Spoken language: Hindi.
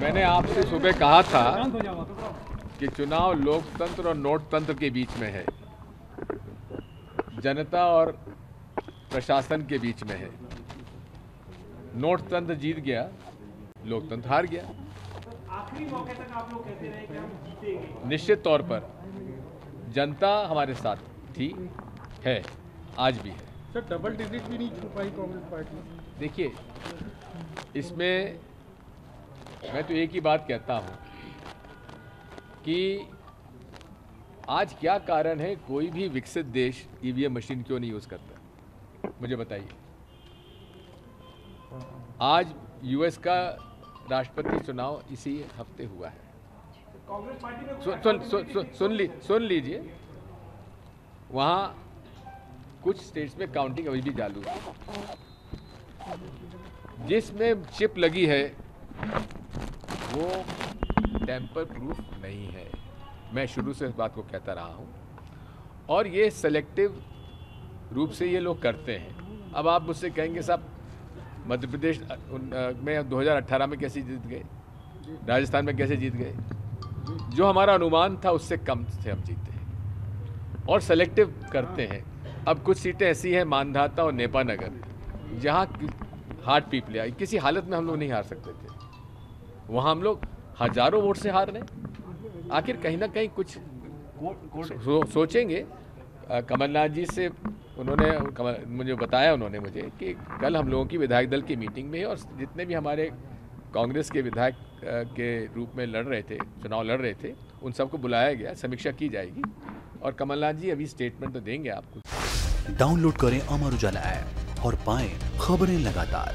मैंने आपसे सुबह कहा था कि चुनाव लोकतंत्र और नोटतंत्र के बीच में है, जनता और प्रशासन के बीच में है। नोटतंत्र जीत गया, लोकतंत्र हार गया। आखिरी मौके तक आप लोग कहते रहे कि हम जीतेंगे। निश्चित तौर पर जनता हमारे साथ थी, है, आज भी है। सर, डबल डिजिट भी नहीं छू पाई कांग्रेस पार्टी। देखिए, इसमें मैं तो एक ही बात कहता हूँ कि आज क्या कारण है कोई भी विकसित देश ईवीएम मशीन क्यों नहीं यूज़ करता, मुझे बताइए। आज यूएस का राष्ट्रपति चुनाव इसी हफ्ते हुआ है। सुन लीजिए, वहाँ कुछ स्टेट्स में काउंटिंग अभी भी चालू है। जिसमें चिप लगी है वो टेम्पर प्रूफ नहीं है। मैं शुरू से इस बात को कहता रहा हूँ और ये सेलेक्टिव रूप से ये लोग करते हैं। अब आप मुझसे कहेंगे साहब मध्य प्रदेश में 2018 में कैसे जीत गए, राजस्थान में कैसे जीत गए? जो हमारा अनुमान था उससे कम से हम जीते हैं और सेलेक्टिव करते हैं। अब कुछ सीटें ऐसी हैं, मानधाता और नेपानगर, जहाँ हार्ड पीपल आई, किसी हालत में हम लोग नहीं हार सकते थे, वहाँ हम लोग हजारों वोट से हार रहे। आखिर कहीं ना कहीं कुछ सोचेंगे। कमलनाथ जी से मुझे बताया कि कल हम लोगों की विधायक दल की मीटिंग में, और जितने भी हमारे कांग्रेस के विधायक के रूप में चुनाव लड़ रहे थे उन सबको बुलाया गया, समीक्षा की जाएगी और कमलनाथ जी अभी स्टेटमेंट तो देंगे आपको। डाउनलोड करें अमर उजाला ऐप और पाएं खबरें लगातार।